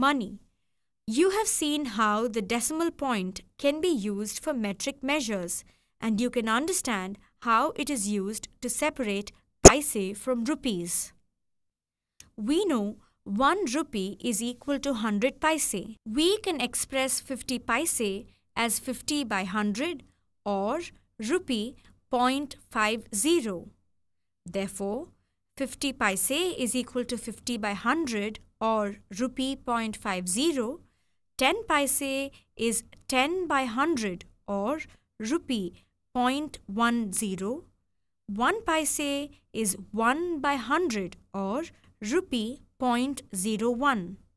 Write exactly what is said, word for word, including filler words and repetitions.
money. You have seen how the decimal point can be used for metric measures, and you can understand how it is used to separate paise from rupees. We know one rupee is equal to one hundred paise. We can express fifty paise as fifty by one hundred or rupee zero point five zero. Therefore, fifty paise is equal to fifty by one hundred or rupee zero point five zero. ten paise is ten by one hundred or rupee zero point one zero. one paise is one by one hundred or rupee zero point zero one.